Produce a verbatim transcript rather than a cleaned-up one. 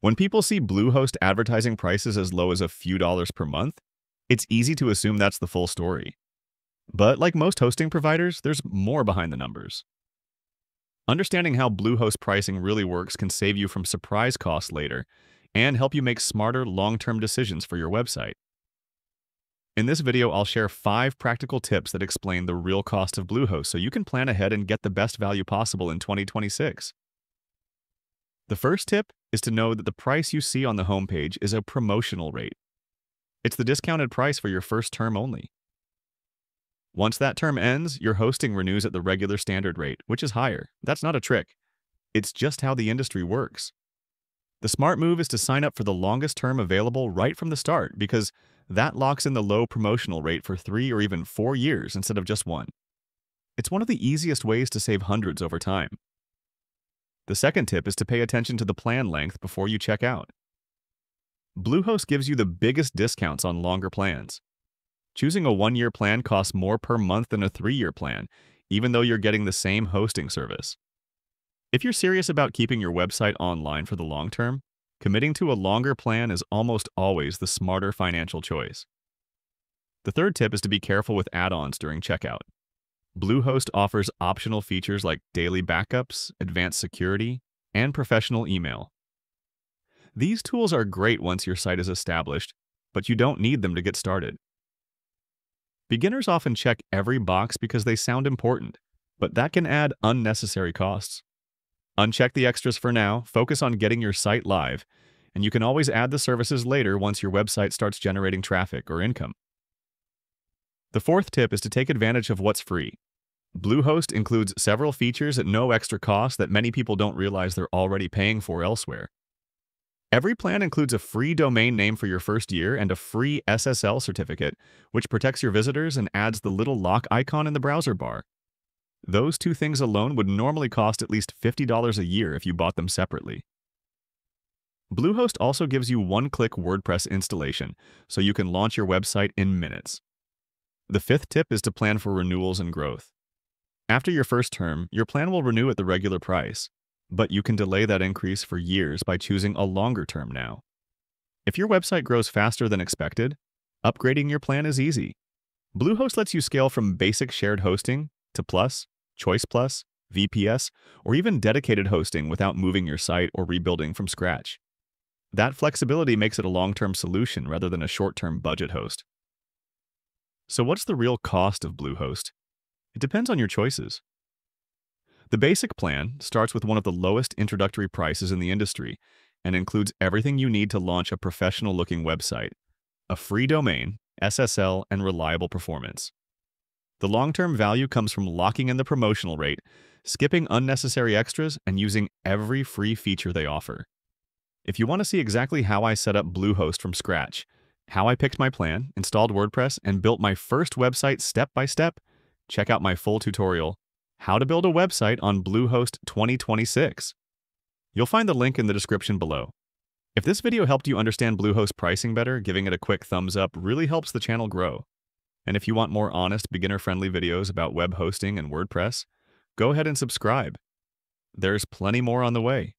When people see Bluehost advertising prices as low as a few dollars per month, it's easy to assume that's the full story. But like most hosting providers, there's more behind the numbers. Understanding how Bluehost pricing really works can save you from surprise costs later and help you make smarter long-term decisions for your website. In this video, I'll share five practical tips that explain the real cost of Bluehost so you can plan ahead and get the best value possible in twenty twenty-six. The first tip is to know that the price you see on the homepage is a promotional rate. It's the discounted price for your first term only. Once that term ends, your hosting renews at the regular standard rate, which is higher. That's not a trick. It's just how the industry works. The smart move is to sign up for the longest term available right from the start because that locks in the low promotional rate for three or even four years instead of just one. It's one of the easiest ways to save hundreds over time. The second tip is to pay attention to the plan length before you check out. Bluehost gives you the biggest discounts on longer plans. Choosing a one-year plan costs more per month than a three-year plan, even though you're getting the same hosting service. If you're serious about keeping your website online for the long term, committing to a longer plan is almost always the smarter financial choice. The third tip is to be careful with add-ons during checkout. Bluehost offers optional features like daily backups, advanced security, and professional email. These tools are great once your site is established, but you don't need them to get started. Beginners often check every box because they sound important, but that can add unnecessary costs. Uncheck the extras for now, focus on getting your site live, and you can always add the services later once your website starts generating traffic or income. The fourth tip is to take advantage of what's free. Bluehost includes several features at no extra cost that many people don't realize they're already paying for elsewhere. Every plan includes a free domain name for your first year and a free S S L certificate, which protects your visitors and adds the little lock icon in the browser bar. Those two things alone would normally cost at least fifty dollars a year if you bought them separately. Bluehost also gives you one-click WordPress installation, so you can launch your website in minutes. The fifth tip is to plan for renewals and growth. After your first term, your plan will renew at the regular price, but you can delay that increase for years by choosing a longer term now. If your website grows faster than expected, upgrading your plan is easy. Bluehost lets you scale from basic shared hosting to Plus, Choice Plus, V P S, or even dedicated hosting without moving your site or rebuilding from scratch. That flexibility makes it a long-term solution rather than a short-term budget host. So what's the real cost of Bluehost? It depends on your choices. The basic plan starts with one of the lowest introductory prices in the industry and includes everything you need to launch a professional-looking website, a free domain, S S L, and reliable performance. The long-term value comes from locking in the promotional rate, skipping unnecessary extras, and using every free feature they offer. If you want to see exactly how I set up Bluehost from scratch, how I picked my plan, installed WordPress, and built my first website step by step, check out my full tutorial, How to Build a Website on Bluehost twenty twenty-six. You'll find the link in the description below. If this video helped you understand Bluehost pricing better, giving it a quick thumbs up really helps the channel grow. And if you want more honest, beginner-friendly videos about web hosting and WordPress, go ahead and subscribe. There's plenty more on the way.